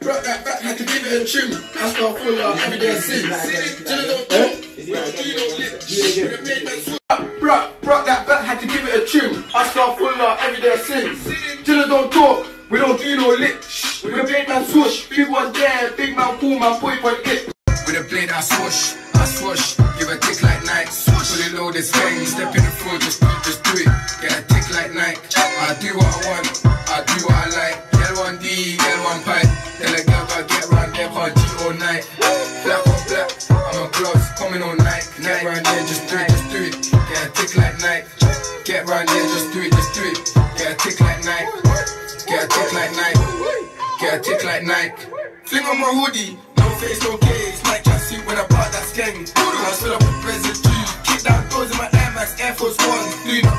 Drop that back, I can give it a trim. I start full of every day since. Drop that back, had to give it a trim. I start full of every day since. Chillers don't talk, we don't do no lip. With a blade man swoosh, big one there, big man cool man, boy for it. With a blade I swoosh, give a kick like Nike. Swoosh, pull it low this thing, step in the floor, just do it. Get a tick like Nike. I do what I want, I do what I like. L1D, L1 pipe. Tell a girl I get round there, can't cheat all night. Black on black, I'm on gloves, coming all night. Get round there, just do it, just do it. Get a tick like Nike. Get round there, just do it, just do it. Get a tick like Nike. Get a tick like Nike. Get a tick like Nike. Fling on my hoodie, no face, no case. Nike can't see when I bought that skank. I fill up with residue. Kick down doors in my Air Max, Air Force One.